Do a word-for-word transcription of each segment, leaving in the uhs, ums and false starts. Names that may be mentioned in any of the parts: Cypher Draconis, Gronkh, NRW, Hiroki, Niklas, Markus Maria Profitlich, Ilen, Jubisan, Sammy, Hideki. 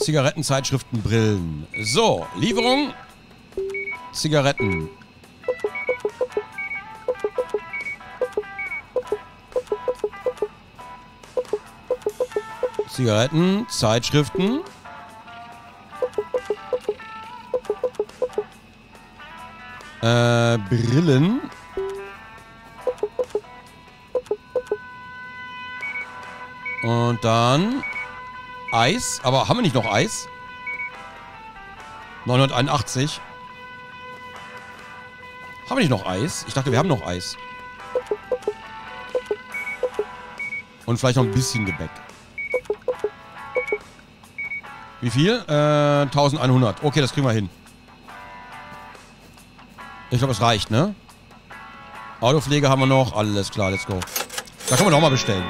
Zigaretten, Zeitschriften, Brillen. So, Lieferung. Zigaretten. Zigaretten, Zeitschriften. Äh, Brillen. Und dann Eis. Aber haben wir nicht noch Eis? neunhunderteinundachtzig. Haben wir nicht noch Eis? Ich dachte, wir haben noch Eis. Und vielleicht noch ein bisschen Gebäck. Wie viel? Äh, eintausendeinhundert. Okay, das kriegen wir hin. Ich glaube, es reicht, ne? Autopflege haben wir noch. Alles klar, let's go. Da können wir nochmal bestellen.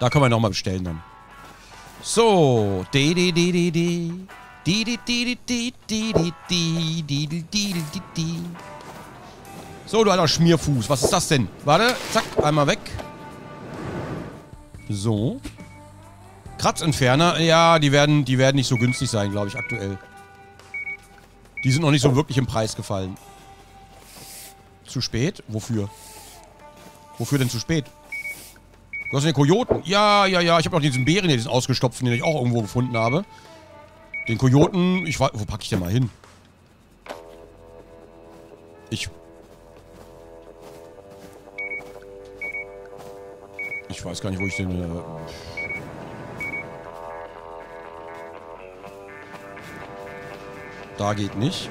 Da können wir nochmal bestellen dann. So. So, du alter Schmierfuß. Was ist das denn? Warte. Zack. Einmal weg. So. Kratzentferner, ja, die werden, die werden nicht so günstig sein, glaube ich, aktuell. Die sind noch nicht so wirklich im Preis gefallen. Zu spät? Wofür? Wofür denn zu spät? Du hast den Kojoten. Ja, ja, ja, ich habe noch diesen Bären hier, diesen ausgestopften, den ich auch irgendwo gefunden habe. Den Kojoten, ich weiß, wo packe ich den mal hin? Ich... Ich weiß gar nicht, wo ich den... Äh Da geht nicht.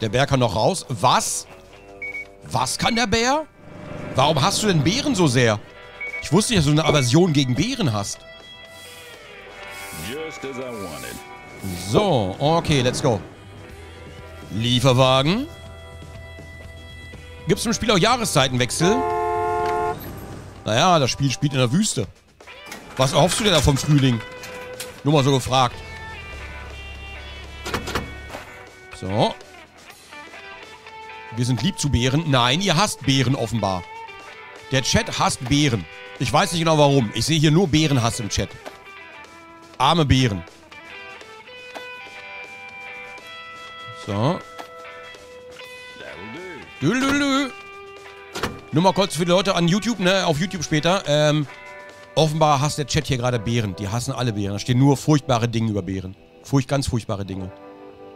Der Bär kann noch raus. Was? Was kann der Bär? Warum hast du denn Bären so sehr? Ich wusste nicht, dass du eine Aversion gegen Bären hast. So, okay, let's go. Lieferwagen. Gibt es im Spiel auch Jahreszeitenwechsel? Naja, das Spiel spielt in der Wüste. Was erhoffst du denn da vom Frühling? Nur mal so gefragt. So. Wir sind lieb zu Bären. Nein, ihr hasst Bären offenbar. Der Chat hasst Bären. Ich weiß nicht genau warum. Ich sehe hier nur Bärenhass im Chat. Arme Bären. So. Dülülü. Nur mal kurz für die Leute an YouTube, ne, auf YouTube später. Ähm, offenbar hasst der Chat hier gerade Bären. Die hassen alle Bären. Da stehen nur furchtbare Dinge über Bären. Furcht, ganz furchtbare Dinge.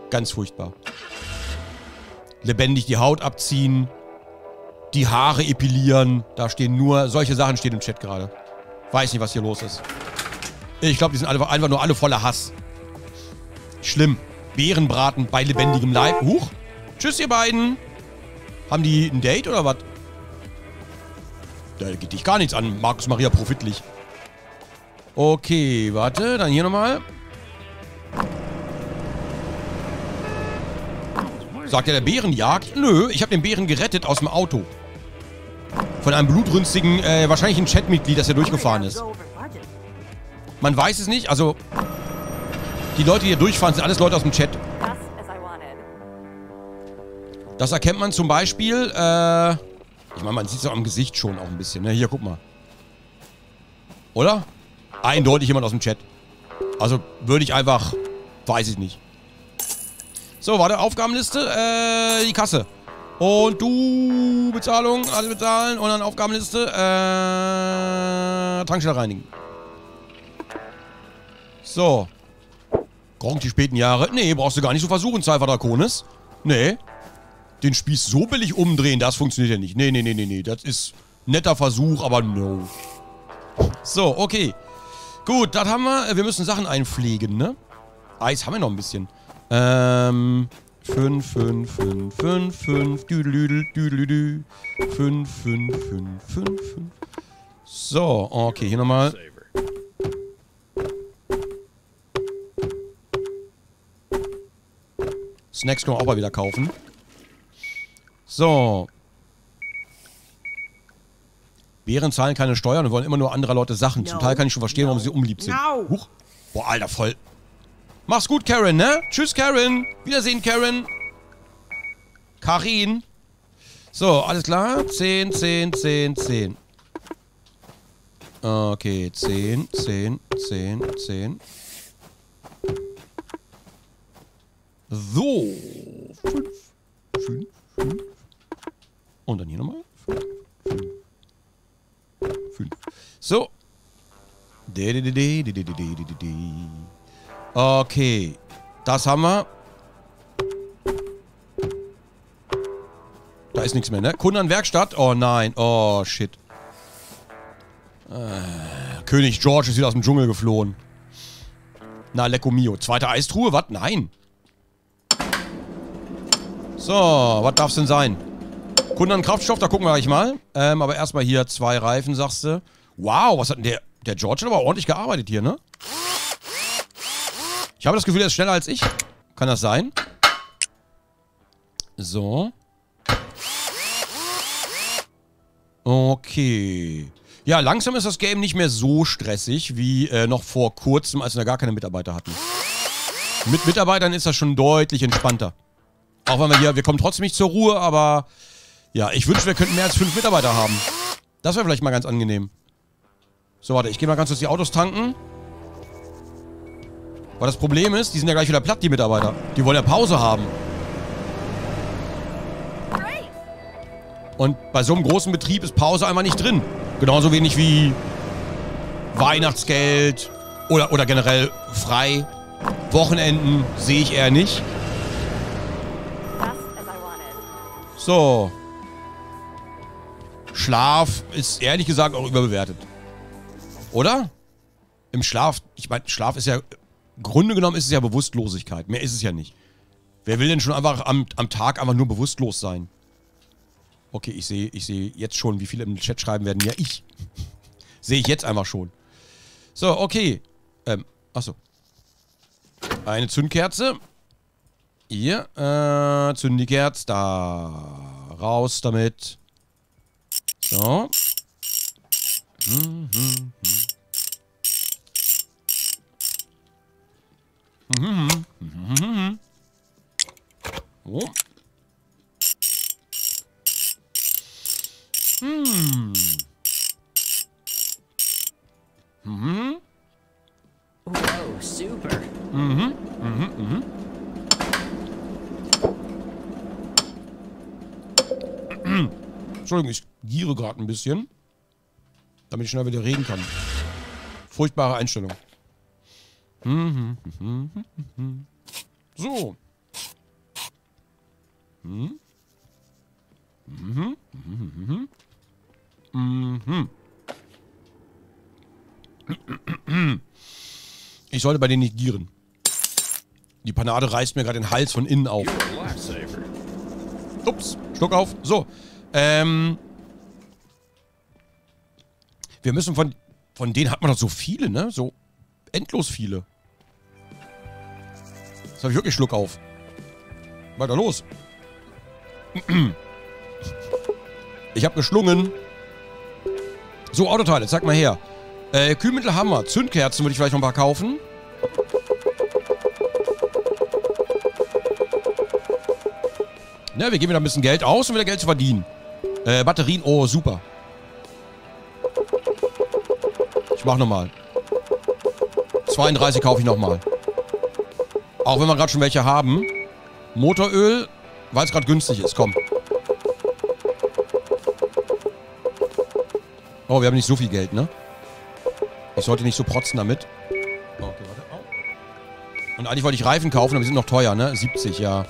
Ganz furchtbar. Lebendig die Haut abziehen. Die Haare epilieren. Da stehen nur, solche Sachen stehen im Chat gerade. Weiß nicht, was hier los ist. Ich glaube, die sind alle, einfach nur alle voller Hass. Schlimm. Bärenbraten bei lebendigem Leib. Huch. Tschüss, ihr beiden. Haben die ein Date oder was? Da geht dich gar nichts an, Markus Maria Profitlich. Okay, warte, dann hier nochmal. Sagt er, der Bärenjagd? Nö, ich habe den Bären gerettet aus dem Auto. Von einem blutrünstigen, äh, wahrscheinlich ein Chatmitglied, das hier durchgefahren ist. Man weiß es nicht, also... Die Leute, die hier durchfahren, sind alles Leute aus dem Chat. Das erkennt man zum Beispiel, äh, ich meine, man sieht es ja am Gesicht schon auch ein bisschen, ne? Hier, guck mal. Oder? Eindeutig jemand aus dem Chat. Also, würde ich einfach, weiß ich nicht. So, warte, Aufgabenliste, äh, die Kasse. Und du, Bezahlung, alles bezahlen und dann Aufgabenliste, äh, Tankstelle reinigen. So. Gronkh, die späten Jahre. Nee, brauchst du gar nicht so versuchen, Cypher Draconis. Nee. Den Spieß so billig umdrehen, das funktioniert ja nicht. Nee, nee, nee, nee, nee. Das ist ein netter Versuch, aber no. So, okay. Gut, das haben wir. Wir müssen Sachen einpflegen, ne? Eis haben wir noch ein bisschen. Ähm. fünf, fünf, fünf, fünf, fünf. Düdelüdel, düdelüdü. fünf, fünf, fünf, fünf, fünf. So, okay, hier nochmal. Snacks können wir auch mal wieder kaufen. So. Bären zahlen keine Steuern und wollen immer nur anderer Leute Sachen. Zum Teil kann ich schon verstehen, warum sie unlieb sind. Huch. Boah, alter, voll. Mach's gut, Karen, ne? Tschüss, Karen. Wiedersehen, Karen. Karin. So, alles klar. zehn, zehn, zehn, zehn. Okay, zehn, zehn, zehn, zehn. So. fünf, fünf, fünf. Und dann hier nochmal. fünf, fünf, fünf. So. Okay. Das haben wir. Da ist nichts mehr, ne? Kunden an Werkstatt. Oh nein. Oh, shit. Äh, König George ist wieder aus dem Dschungel geflohen. Na, Lecco Mio. Zweite Eistruhe? Was? Nein. So, was darf's denn sein? Kunden an Kraftstoff, da gucken wir gleich mal. Ähm, aber erstmal hier zwei Reifen, sagst du. Wow, was hat denn der... Der George hat aber ordentlich gearbeitet hier, ne? Ich habe das Gefühl, er ist schneller als ich. Kann das sein? So. Okay. Ja, langsam ist das Game nicht mehr so stressig, wie äh, noch vor kurzem, als wir da gar keine Mitarbeiter hatten. Mit Mitarbeitern ist das schon deutlich entspannter. Auch wenn wir hier... Wir kommen trotzdem nicht zur Ruhe, aber... Ja, ich wünsche, wir könnten mehr als fünf Mitarbeiter haben. Das wäre vielleicht mal ganz angenehm. So, warte, ich gehe mal ganz kurz die Autos tanken. Weil das Problem ist, die sind ja gleich wieder platt, die Mitarbeiter. Die wollen ja Pause haben. Und bei so einem großen Betrieb ist Pause einfach nicht drin. Genauso wenig wie Weihnachtsgeld oder, oder generell frei. Wochenenden sehe ich eher nicht. So. Schlaf ist ehrlich gesagt auch überbewertet. Oder? Im Schlaf, ich meine, Schlaf ist ja, im Grunde genommen ist es ja Bewusstlosigkeit. Mehr ist es ja nicht. Wer will denn schon einfach am, am Tag einfach nur bewusstlos sein? Okay, ich sehe ich sehe jetzt schon, wie viele im Chat schreiben werden. Ja, ich. Sehe ich jetzt einfach schon. So, okay. Ähm, achso. Eine Zündkerze. Hier, äh, zünd die Kerze. Da. Raus damit. So. Mhm. Mhm. Mhm. Oh. Mhm. Mhm. Wow, super. Mhm. Mhm. Mhm. Mhm. Entschuldigung, ich giere gerade ein bisschen. Damit ich schnell wieder reden kann. Furchtbare Einstellung. Mhm. Mhm. Mhm. So. Mhm. Mhm. Mhm. Mhm. Ich sollte bei denen nicht gieren. Die Panade reißt mir gerade den Hals von innen auf. Ups, Schluck auf. So. Ähm. Wir müssen von... Von denen hat man doch so viele, ne? So endlos viele. Jetzt habe ich wirklich Schluck auf. Weiter los. Ich habe geschlungen. So, Autoteile, zeig mal her. Äh, Kühlmittel haben wir. Zündkerzen würde ich vielleicht noch ein paar kaufen. Na, wir geben wieder ein bisschen Geld aus, um wieder Geld zu verdienen. Äh, Batterien, oh, super. Mach nochmal. zweiunddreißig kaufe ich nochmal. Auch wenn wir gerade schon welche haben. Motoröl, weil es gerade günstig ist. Komm. Oh, wir haben nicht so viel Geld, ne? Ich sollte nicht so protzen damit. Okay, warte. Oh. Und eigentlich wollte ich Reifen kaufen, aber die sind noch teuer, ne? siebzig, ja.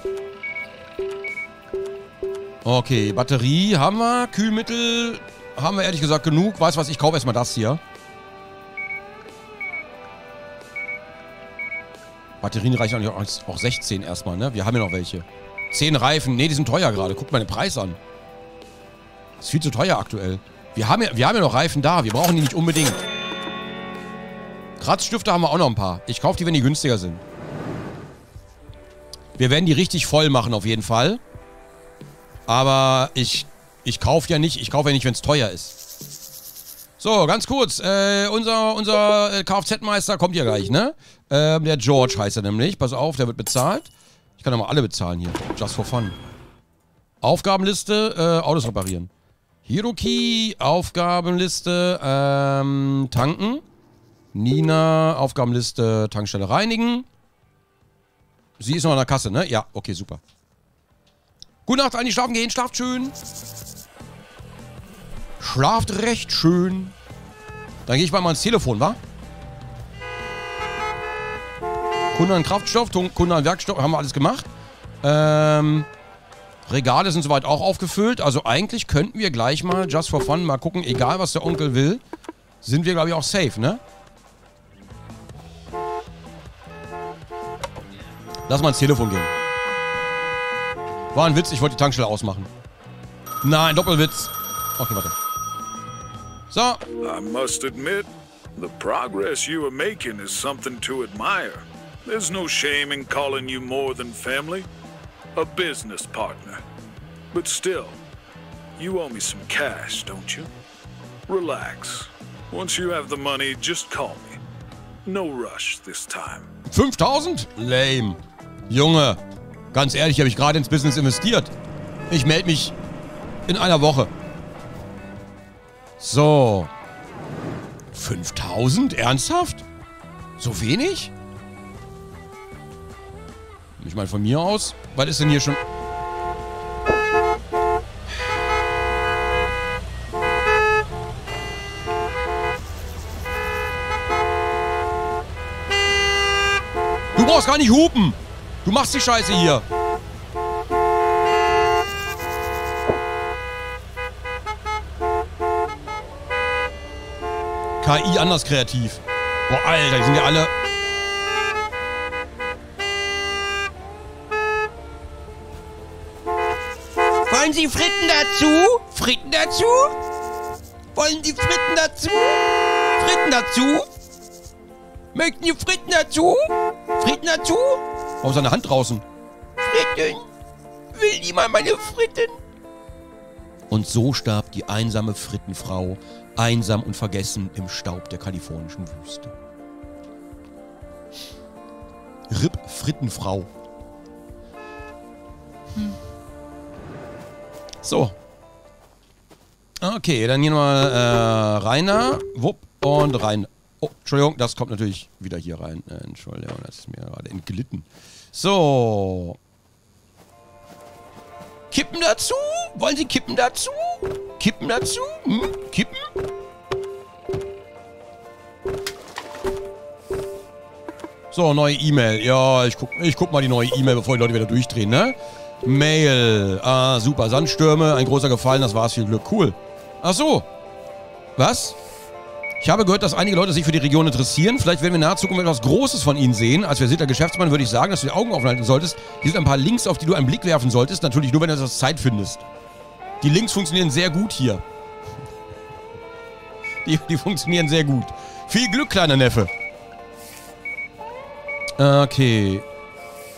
Okay, Batterie haben wir. Kühlmittel haben wir ehrlich gesagt genug. Weißt du was? Ich kaufe erstmal das hier. Batterien reichen auch sechzehn erstmal, ne? Wir haben ja noch welche. zehn Reifen. Ne, die sind teuer gerade. Guckt mal den Preis an. Ist viel zu teuer aktuell. Wir haben, ja, wir haben ja noch Reifen da. Wir brauchen die nicht unbedingt. Kratzstifte haben wir auch noch ein paar. Ich kaufe die, wenn die günstiger sind. Wir werden die richtig voll machen auf jeden Fall. Aber ich, ich kaufe ja nicht. Ich kaufe ja nicht, wenn es teuer ist. So, ganz kurz, äh, unser, unser Kfz-Meister kommt hier gleich, ne? Ähm, der George heißt er nämlich. Pass auf, der wird bezahlt. Ich kann doch mal alle bezahlen hier. Just for fun. Aufgabenliste, äh, Autos reparieren. Hiroki, Aufgabenliste, ähm, tanken. Nina, Aufgabenliste, Tankstelle reinigen. Sie ist noch an der Kasse, ne? Ja, okay, super. Gute Nacht, eigentlich schlafen gehen, schlaft schön. Schlaft recht schön. Dann gehe ich mal mal ins Telefon, wa? Kunde an Kraftstoff, Kunde an Werkstoff, haben wir alles gemacht. Ähm, Regale sind soweit auch aufgefüllt. Also eigentlich könnten wir gleich mal, just for fun, mal gucken, egal was der Onkel will, sind wir, glaube ich, auch safe, ne? Lass mal ins Telefon gehen. War ein Witz, ich wollte die Tankstelle ausmachen. Nein, Doppelwitz. Okay, warte. So. I must admit, the progress you are making is something to admire. There's no shame in calling you more than family, a business partner. But still, you owe me some cash, don't you? Relax. Once you have the money, just call me. No rush this time. fünftausend? Lame. Junge, ganz ehrlich, habe ich gerade ins Business investiert. Ich melde mich in einer Woche. So. fünftausend? Ernsthaft? So wenig? Ich meine, von mir aus. Was ist denn hier schon... Du brauchst gar nicht hupen. Du machst die Scheiße hier. K I anders kreativ. Boah, Alter, die sind ja alle... Wollen Sie Fritten dazu? Fritten dazu? Wollen Sie Fritten dazu? Fritten dazu? Möchten Sie Fritten dazu? Fritten dazu? Auf seine Hand draußen. Fritten. Will niemand meine Fritten? Und so starb die einsame Frittenfrau, einsam und vergessen im Staub der kalifornischen Wüste. R I P Frittenfrau. Hm. So. Okay, dann hier nochmal äh, Rainer. Wupp und Rainer. Oh, Entschuldigung, das kommt natürlich wieder hier rein. Äh, Entschuldigung, das ist mir gerade entglitten. So. Kippen dazu? Wollen Sie Kippen dazu? Kippen dazu? Hm? Kippen? So, neue E-Mail. Ja, ich guck, ich guck mal die neue E-Mail, bevor die Leute wieder durchdrehen, ne? Mail. Ah, super. Sandstürme. Ein großer Gefallen. Das war's. Viel Glück. Cool. Ach so. Was? Ich habe gehört, dass einige Leute sich für die Region interessieren. Vielleicht werden wir in naher Zukunft etwas Großes von ihnen sehen. Als versierter Geschäftsmann würde ich sagen, dass du die Augen offen halten solltest. Hier sind ein paar Links, auf die du einen Blick werfen solltest. Natürlich nur, wenn du etwas Zeit findest. Die Links funktionieren sehr gut hier. Die, die funktionieren sehr gut. Viel Glück, kleiner Neffe. Okay.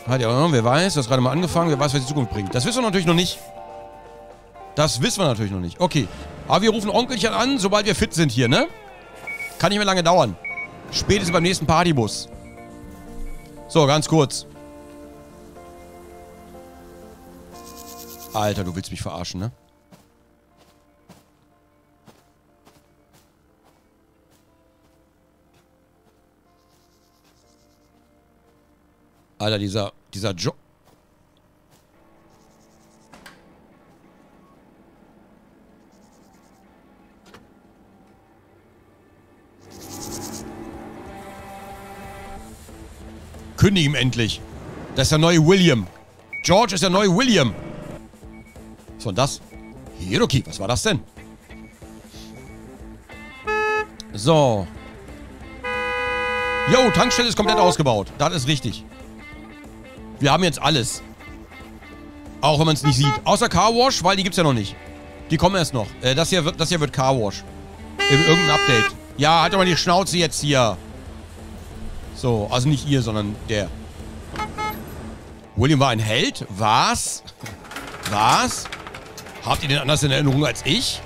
Hat ja auch noch, wer weiß, du hast gerade mal angefangen, wer weiß, was die Zukunft bringt. Das wissen wir natürlich noch nicht. Das wissen wir natürlich noch nicht. Okay. Aber wir rufen Onkelchen an, sobald wir fit sind hier, ne? Kann nicht mehr lange dauern. Spätestens beim nächsten Partybus. So, ganz kurz. Alter, du willst mich verarschen, ne? Alter, dieser, dieser Job. Kündig ihm endlich. Das ist der neue William. George ist der neue William. Was war das? Hiroki, was war das denn? So. Jo, Tankstelle ist komplett ausgebaut. Das ist richtig. Wir haben jetzt alles. Auch wenn man es nicht sieht. Außer Carwash, weil die gibt's ja noch nicht. Die kommen erst noch. Äh, das hier wird, das hier wird Carwash. Irgendein Update. Ja, halt doch mal die Schnauze jetzt hier. So, also nicht ihr, sondern der. William war ein Held? Was? Was? Habt ihr den anders in Erinnerung als ich?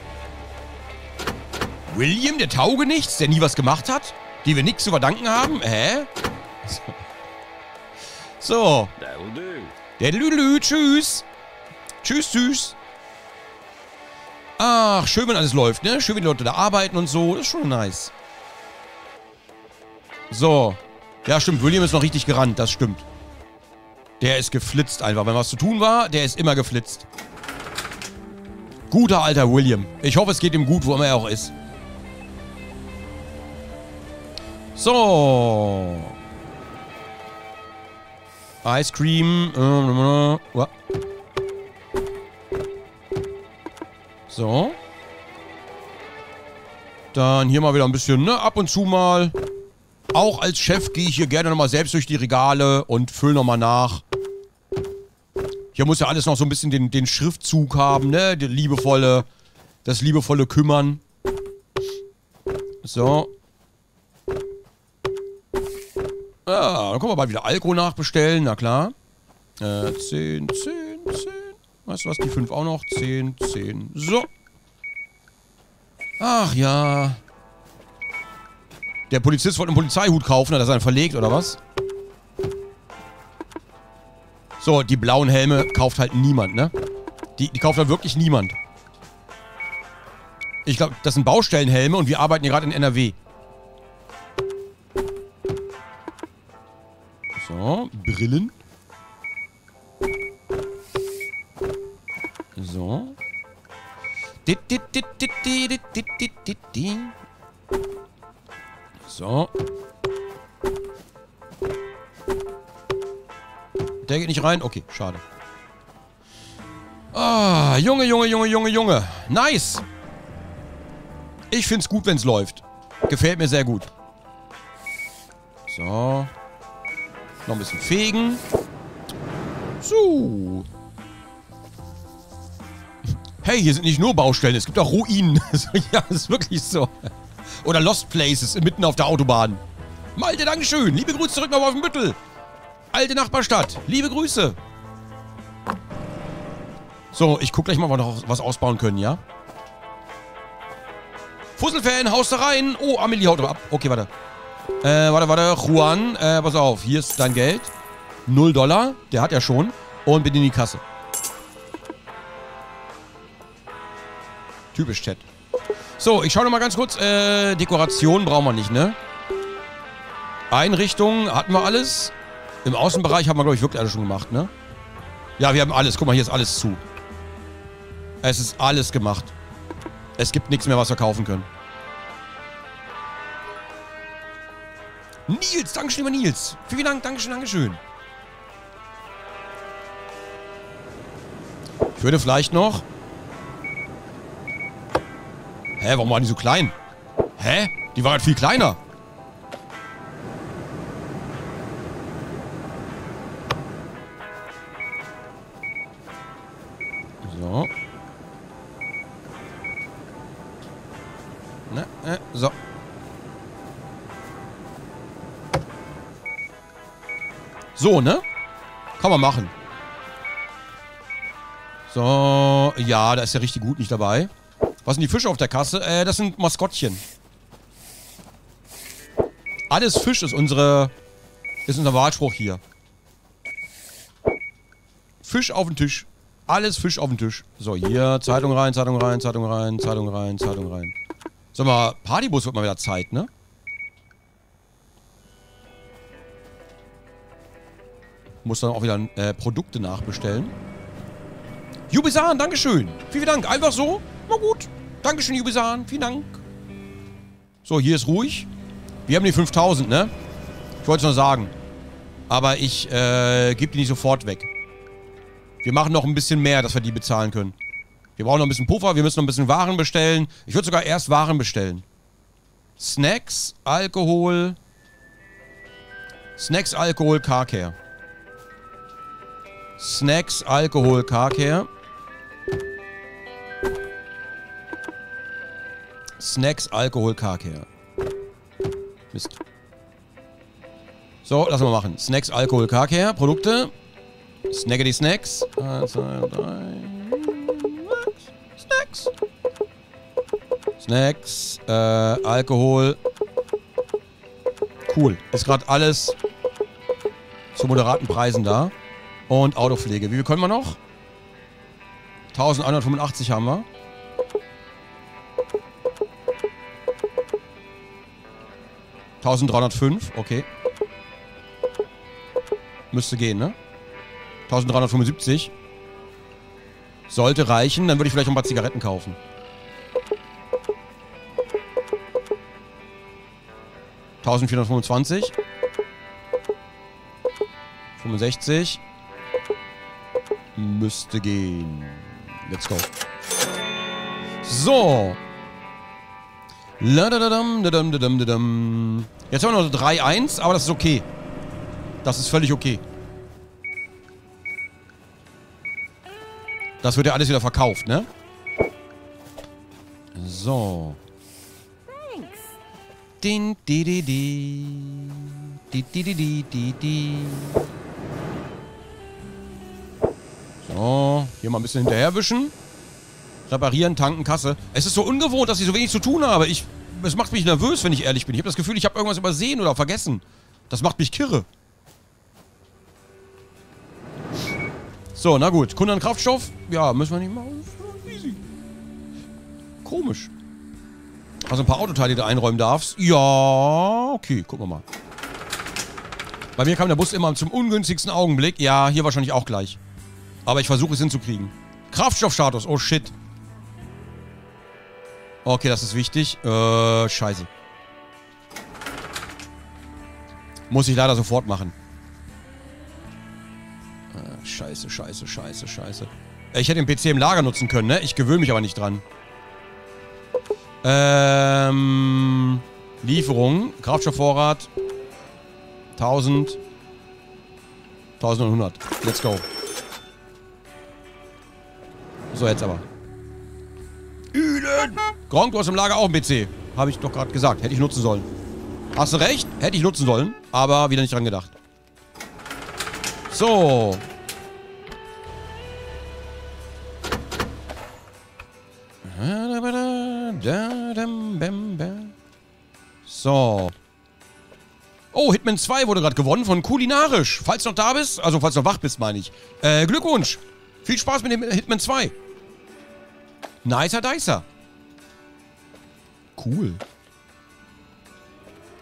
William, der Taugenichts, der nie was gemacht hat? Dem wir nichts zu verdanken haben? Hä? So. So. Der Lülü, tschüss. Tschüss, tschüss. Ach, schön, wenn alles läuft, ne? Schön, wenn die Leute da arbeiten und so. Das ist schon nice. So. Ja, stimmt. William ist noch richtig gerannt. Das stimmt. Der ist geflitzt einfach. Wenn was zu tun war, der ist immer geflitzt. Guter alter William. Ich hoffe, es geht ihm gut, wo immer er auch ist. So. Ice Cream. So. Dann hier mal wieder ein bisschen, ne? Ab und zu mal. Auch als Chef gehe ich hier gerne nochmal selbst durch die Regale und fülle nochmal nach. Hier muss ja alles noch so ein bisschen den, den Schriftzug haben, ne? Die liebevolle, das liebevolle Kümmern. So. Ah, dann können wir bald wieder Alkohol nachbestellen, na klar. Äh, zehn, zehn, zehn. Weißt du was, die fünf auch noch? zehn, zehn. So. Ach ja. Der Polizist wollte einen Polizeihut kaufen, hat er seinen verlegt, oder was? So, die blauen Helme kauft halt niemand, ne? Die, die kauft halt wirklich niemand. Ich glaube, das sind Baustellenhelme und wir arbeiten hier gerade in N R W. So, Brillen. So. So. Der geht nicht rein? Okay, schade. Ah, Junge, Junge, Junge, Junge, Junge. Nice. Ich find's gut, wenn's läuft. Gefällt mir sehr gut. So. Noch ein bisschen fegen. So. Hey, hier sind nicht nur Baustellen, es gibt auch Ruinen. Ja, das ist wirklich so. Oder Lost Places, mitten auf der Autobahn. Malte, Dankeschön. Liebe Grüße zurück nach Wolfenbüttel. Alte Nachbarstadt. Liebe Grüße. So, ich guck gleich mal, ob wir noch was ausbauen können, ja? Fusselfan, haust da rein. Oh, Amelie haut aber ab. Okay, warte. Äh, warte, warte. Juan, äh, pass auf. Hier ist dein Geld. Null Dollar. Der hat ja schon. Und bitte in die Kasse. Typisch Chat. So, ich schaue noch mal ganz kurz. Äh, Dekoration brauchen wir nicht, ne? Einrichtung hatten wir alles. Im Außenbereich haben wir, glaube ich, wirklich alles schon gemacht, ne? Ja, wir haben alles. Guck mal, hier ist alles zu. Es ist alles gemacht. Es gibt nichts mehr, was wir kaufen können. Nils, Dankeschön, lieber Nils. Vielen Dank, Dankeschön, Dankeschön. Ich würde vielleicht noch... Hä, warum waren die so klein? Hä? Die waren halt viel kleiner. So. Ne, äh, so. So, ne? Kann man machen. So, ja, da ist der richtig gut nicht dabei. Was sind die Fische auf der Kasse? Äh, das sind Maskottchen. Alles Fisch ist unsere... ist unser Wahlspruch hier. Fisch auf den Tisch. Alles Fisch auf den Tisch. So, hier. Zeitung rein, Zeitung rein, Zeitung rein, Zeitung rein, Zeitung rein. Sag mal, Partybus wird mal wieder Zeit, ne? Muss dann auch wieder äh, Produkte nachbestellen. Jubisan, Dankeschön. Vielen Dank. Einfach so. Na gut. Dankeschön, Jubisan. Vielen Dank. So, hier ist ruhig. Wir haben die fünftausend, ne? Ich wollte es nur sagen. Aber ich äh, gebe die nicht sofort weg. Wir machen noch ein bisschen mehr, dass wir die bezahlen können. Wir brauchen noch ein bisschen Puffer. Wir müssen noch ein bisschen Waren bestellen. Ich würde sogar erst Waren bestellen. Snacks, Alkohol. Snacks, Alkohol, Carcare. Snacks, Alkohol, Carcare. Snacks, Alkohol, Carcare. Mist. So, lassen wir machen. Snacks, Alkohol, Carcare. Produkte. Snackety Snacks. Eins, zwei, drei. Snacks. Snacks. Snacks. Äh, Alkohol. Cool. Ist gerade alles zu moderaten Preisen da. Und Autopflege. Wie viel können wir noch? elfhundertfünfundachtzig haben wir. dreizehnhundertfünf, okay. Müsste gehen, ne? dreizehnhundertfünfundsiebzig. Sollte reichen, dann würde ich vielleicht noch ein paar Zigaretten kaufen. vierzehnhundertfünfundzwanzig. fünfundsechzig. Müsste gehen. Let's go. So. Ladadadam, dadam, dadam, dadam. Jetzt haben wir noch drei eins, aber das ist okay. Das ist völlig okay. Das wird ja alles wieder verkauft, ne? So. Din, di, di, di. Di, di, di, di, di, di. So, hier mal ein bisschen hinterherwischen. Reparieren, tanken, Kasse. Es ist so ungewohnt, dass ich so wenig zu tun habe. Ich, es macht mich nervös, wenn ich ehrlich bin. Ich habe das Gefühl, ich habe irgendwas übersehen oder vergessen. Das macht mich kirre. So, na gut. Kunde an Kraftstoff? Ja, müssen wir nicht machen. Easy. Komisch. Also ein paar Autoteile, die du einräumen darfst. Ja, okay, gucken wir mal. Bei mir kam der Bus immer zum ungünstigsten Augenblick. Ja, hier wahrscheinlich auch gleich. Aber ich versuche es hinzukriegen. Kraftstoffstatus, oh shit. Okay, das ist wichtig. Äh, scheiße. Muss ich leider sofort machen. Ah, scheiße, scheiße, scheiße, scheiße. Ich hätte den P C im Lager nutzen können, ne? Ich gewöhne mich aber nicht dran. Ähm, Lieferung, Kraftstoffvorrat, tausend, elfhundert, let's go. So, jetzt aber. Ülen! Gronkh, du hast im Lager auch ein P C. Habe ich doch gerade gesagt, hätte ich nutzen sollen. Hast du recht, hätte ich nutzen sollen, aber wieder nicht dran gedacht. So. So. Oh, Hitman zwei wurde gerade gewonnen von Kulinarisch. Falls du noch da bist, also falls du noch wach bist, meine ich. Äh, Glückwunsch. Viel Spaß mit dem Hitman zwei. Nicer Dicer. Cool.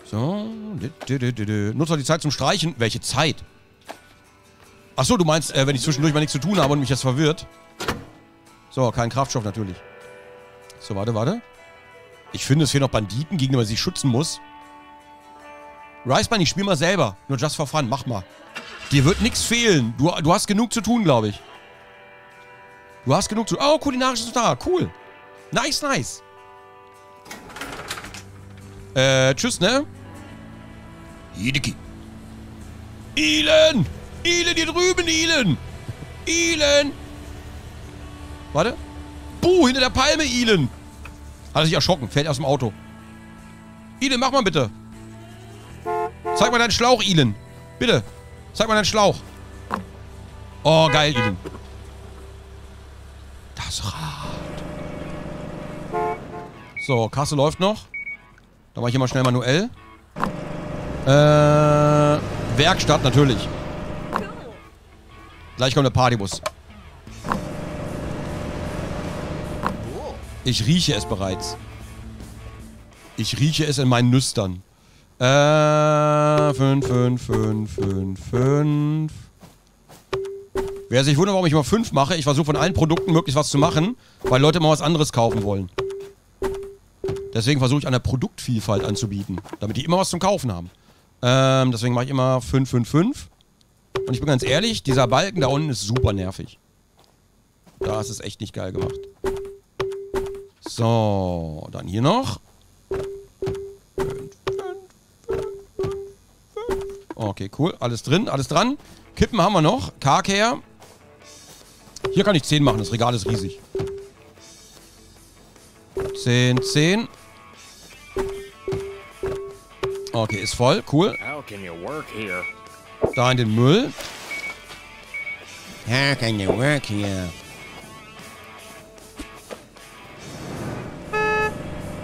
So. Nutzt doch die Zeit zum Streichen. Welche Zeit? Achso, du meinst, äh, wenn ich zwischendurch mal nichts zu tun habe und mich das verwirrt. So, kein Kraftstoff natürlich. So, warte, warte. Ich finde, es fehlen noch Banditen, gegen die man sich schützen muss. Rice Bunny, spiel mal selber. Nur just for fun, mach mal. Dir wird nichts fehlen. Du, du hast genug zu tun, glaube ich. Du hast genug zu tun. Oh, Kulinarisch ist da. Cool. Nice, nice. Äh, tschüss, ne? Hideki. Ilen! Ilen, hier drüben, Ilen! Ilen! Warte. Buh, hinter der Palme, Ilen! Hat er sich erschrocken, fällt aus dem Auto. Ilen, mach mal bitte. Zeig mal deinen Schlauch, Ilen. Bitte. Zeig mal deinen Schlauch. Oh, geil, Ilen. Das Rad. So, Kasse läuft noch. Da mache ich immer schnell manuell. Äh, Werkstatt natürlich. Gleich kommt der Partybus. Ich rieche es bereits. Ich rieche es in meinen Nüstern. Äh, fünf, fünf, fünf, fünf, fünf. Wer sich wundert, warum ich immer fünf mache, ich versuche von allen Produkten möglichst was zu machen, weil Leute immer was anderes kaufen wollen. Deswegen versuche ich an der Produktvielfalt anzubieten, damit die immer was zum Kaufen haben. Ähm, deswegen mache ich immer fünf, fünf, fünf. Und ich bin ganz ehrlich, dieser Balken da unten ist super nervig. Das ist echt nicht geil gemacht. So, dann hier noch. Okay, cool. Alles drin, alles dran. Kippen haben wir noch. Car-Care. Hier kann ich zehn machen. Das Regal ist riesig. zehn, zehn. Okay, ist voll. Cool. Da in den Müll. How can you work here?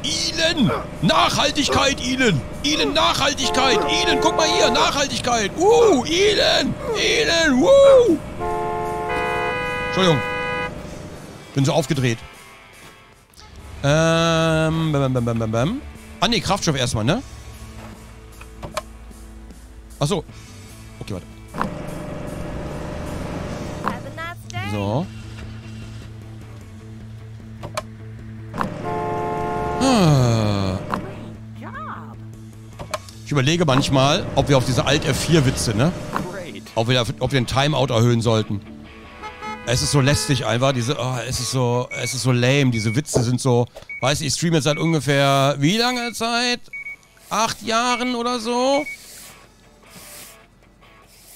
Ilen! Nachhaltigkeit, Ilen! Ilen, Nachhaltigkeit! Ilen, guck mal hier! Nachhaltigkeit! Uh! Ilen! Ilen! Uh! Entschuldigung. Bin so aufgedreht. Ähm, bam, bam, bam, bam, bam. Ah, ne, Kraftstoff erstmal, ne? Achso. Okay, warte. So. Ah. Ich überlege manchmal, ob wir auf diese Alt F vier Witze, ne? Ob wir, ob wir den Timeout erhöhen sollten. Es ist so lästig einfach, diese, oh, es ist so, es ist so lame, diese Witze sind so, weiß ich, ich streame jetzt seit ungefähr, wie lange Zeit? Acht Jahren oder so?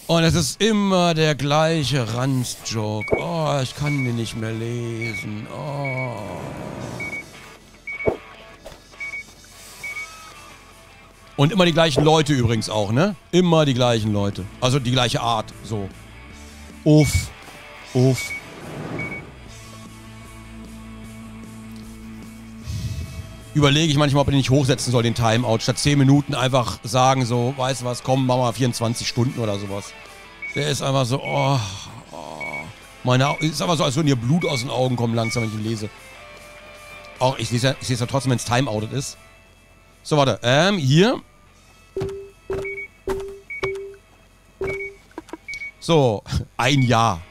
Und es ist immer der gleiche Ranz-Joke. Oh, ich kann den nicht mehr lesen. Oh. Und immer die gleichen Leute übrigens auch, ne? Immer die gleichen Leute. Also die gleiche Art, so. Uff. Uff. Überlege ich manchmal, ob ich den nicht hochsetzen soll, den Timeout. Statt zehn Minuten einfach sagen so, weißt du was, komm, mach mal vierundzwanzig Stunden oder sowas. Der ist einfach so, oh, oh. Meine, ist einfach so, als würde mir Blut aus den Augen kommen langsam, wenn ich ihn lese. Auch, ich lese ja, ich lese ja trotzdem, wenn es timeoutet ist. So, warte, ähm, hier. So, ein Jahr.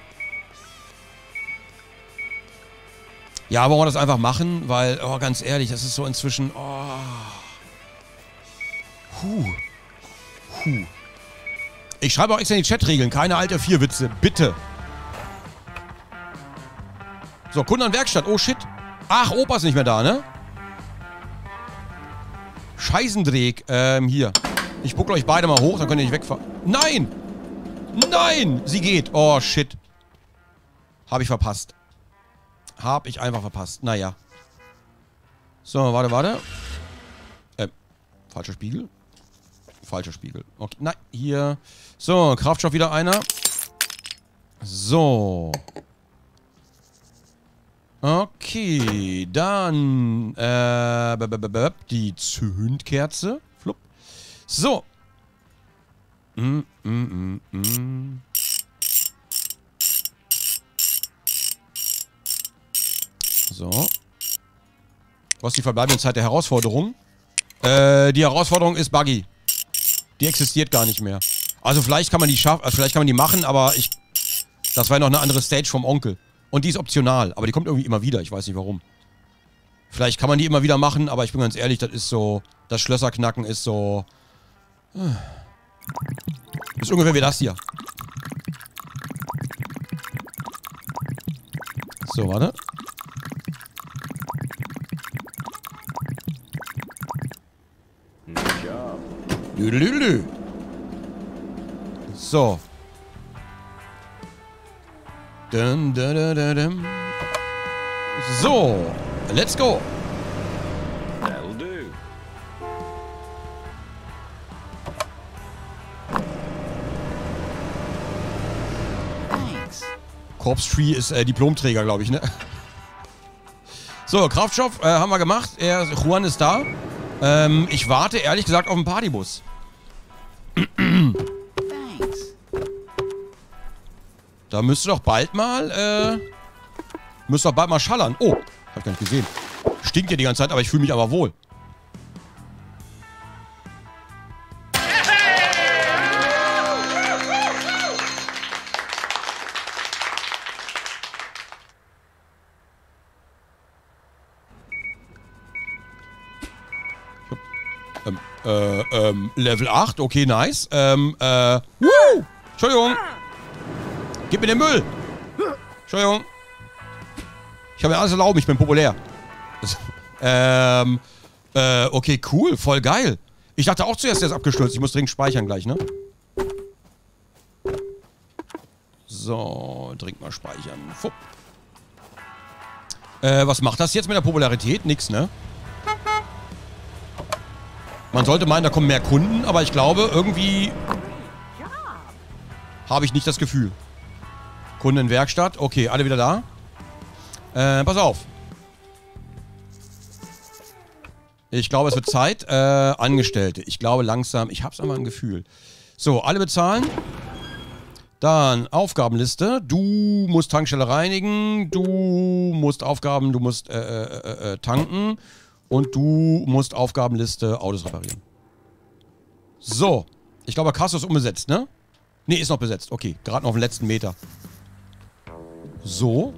Ja, wollen wir das einfach machen, weil, oh, ganz ehrlich, das ist so inzwischen, oh. Huh. Huh. Ich schreibe auch extra in die Chatregeln, keine Alt F vier Witze, bitte. So, Kunden an Werkstatt, oh shit. Ach, Opa ist nicht mehr da, ne? Scheißendreck, ähm, hier. Ich buckel euch beide mal hoch, dann könnt ihr nicht wegfahren. Nein! Nein! Sie geht, oh shit. Hab ich verpasst. Hab ich einfach verpasst. Naja. So, warte, warte. Ähm, falscher Spiegel. Falscher Spiegel. Okay, nein, hier. So, Kraftstoff wieder einer. So. Okay, dann. Äh, b -b -b -b die Zündkerze. Flupp. So. Mm, mm, mm, mm. So. Was ist die verbleibende Zeit der Herausforderung? Äh, die Herausforderung ist Buggy. Die existiert gar nicht mehr. Also vielleicht kann man die schaffen, also vielleicht kann man die machen, aber ich... Das war ja noch eine andere Stage vom Onkel. Und die ist optional, aber die kommt irgendwie immer wieder, ich weiß nicht warum. Vielleicht kann man die immer wieder machen, aber ich bin ganz ehrlich, das ist so... Das Schlösserknacken ist so... Das ist ungefähr wie das hier. So, warte. Lülülü. So. Dun, dun, dun, dun, dun. So. Let's go. That'll do. Thanks. Corpse Tree ist äh, Diplomträger, glaube ich, ne? So, Kraftstoff äh, haben wir gemacht. Er, Juan ist da. Ähm, ich warte ehrlich gesagt auf den Partybus. Da müsste doch bald mal, äh... müsste doch bald mal schallern. Oh, hab ich gar nicht gesehen. Stinkt ja die ganze Zeit, aber ich fühle mich aber wohl. Ähm, äh, ähm, Level acht, okay, nice. Ähm, äh, woo! Entschuldigung. Gib mir den Müll. Entschuldigung. Ich habe mir alles erlaubt, ich bin populär. ähm, äh, okay, cool, voll geil. Ich dachte auch zuerst, der ist abgestürzt. Ich muss dringend speichern gleich, ne? So, dringend mal speichern. Fupp. Äh, was macht das jetzt mit der Popularität? Nix, ne? Man sollte meinen, da kommen mehr Kunden, aber ich glaube, irgendwie habe ich nicht das Gefühl. Kundenwerkstatt, okay, alle wieder da. Äh, pass auf. Ich glaube, es wird Zeit. Äh, Angestellte. Ich glaube langsam, ich hab's einmal ein Gefühl. So, alle bezahlen. Dann Aufgabenliste. Du musst Tankstelle reinigen. Du musst Aufgaben, du musst äh, äh, äh, tanken. Und du musst Aufgabenliste Autos reparieren. So. Ich glaube, Kasso ist unbesetzt, ne? Ne, ist noch besetzt. Okay, gerade noch auf den letzten Meter. So.